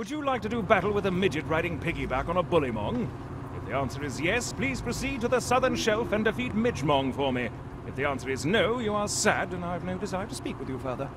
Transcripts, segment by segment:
Would you like to do battle with a midget riding piggyback on a bullymong? If the answer is yes, please proceed to the southern shelf and defeat Midge-Mong for me. If the answer is no, you are sad, and I have no desire to speak with you further.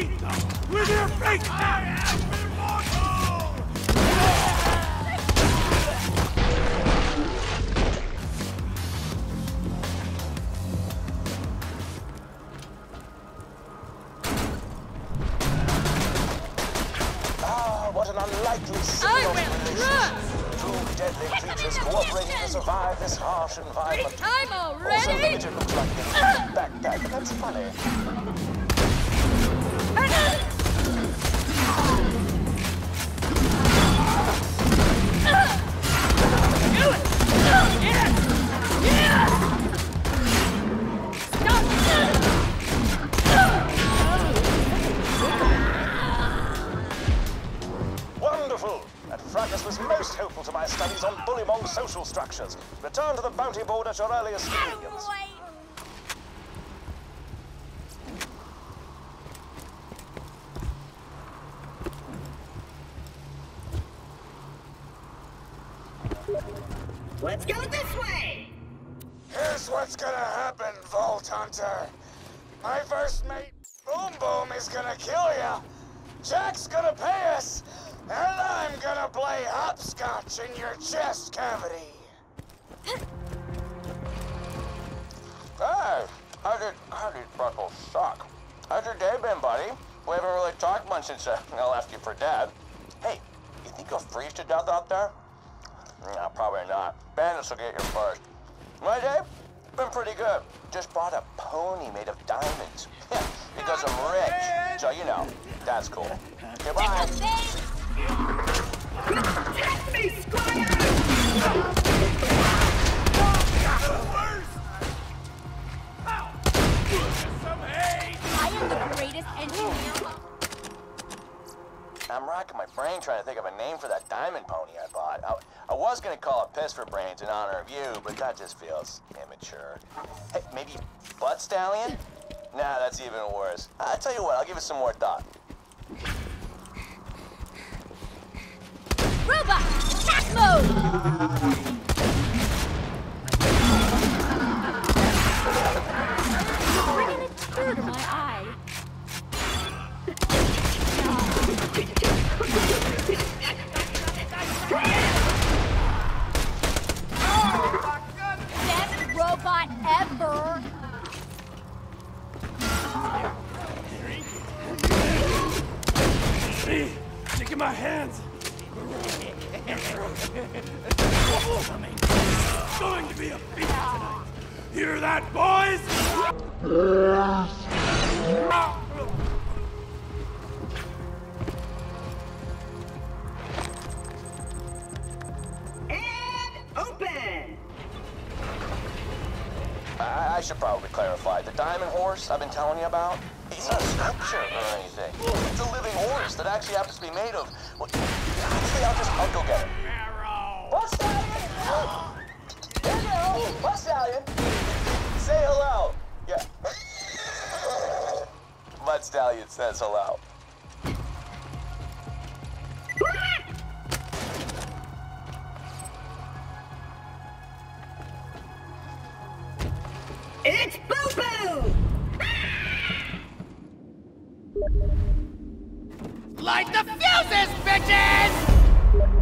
eat them with your big hands! Ah, what an unlikely symbiotic relationship! Two deadly creatures cooperating to survive this harsh environment. I'm already. Also, looks like this. Backpack. That's funny. Wonderful! That fracas was most helpful to my studies on Bully-Mong social structures. Return to the bounty board at your earliest convenience. Let's go this way! Here's what's gonna happen, Vault Hunter. My first mate, Boom Bewm, is gonna kill ya. Jack's gonna pay us. And I'm gonna play hopscotch in your chest cavity. Hey, how did Freckles suck? How's your day been, buddy? We haven't really talked much since I left you for dad. Hey, you think you'll freeze to death out there? No, probably not. Bandits will get you first. My day? Been pretty good. Just bought a pony made of diamonds. Yeah, because I'm rich. So, you know, that's cool. Goodbye. Get me, Squire! I am the greatest engineer. I'm racking my brain trying to think of a name for that diamond pony I bought. I was going to call it Piss for Brains in honor of you, but that just feels immature. Hey, maybe Butt Stallion? Nah, that's even worse. I'll tell you what, I'll give it some more thought. Robot! Attack mode! Bringing it through to my eye. Best robot ever. Hey, look at my hands. It's going to be a feast tonight. Hear that, boys? I should probably clarify. The diamond horse I've been telling you about, it's not a sculpture or anything. It's a living horse that actually happens to be made of... Well, actually, I'll go get it. What's that? There you go! Mustallion! Say hello! Yeah. Mustallion says hello. It's Boo-Boo! Light the fuses, bitches!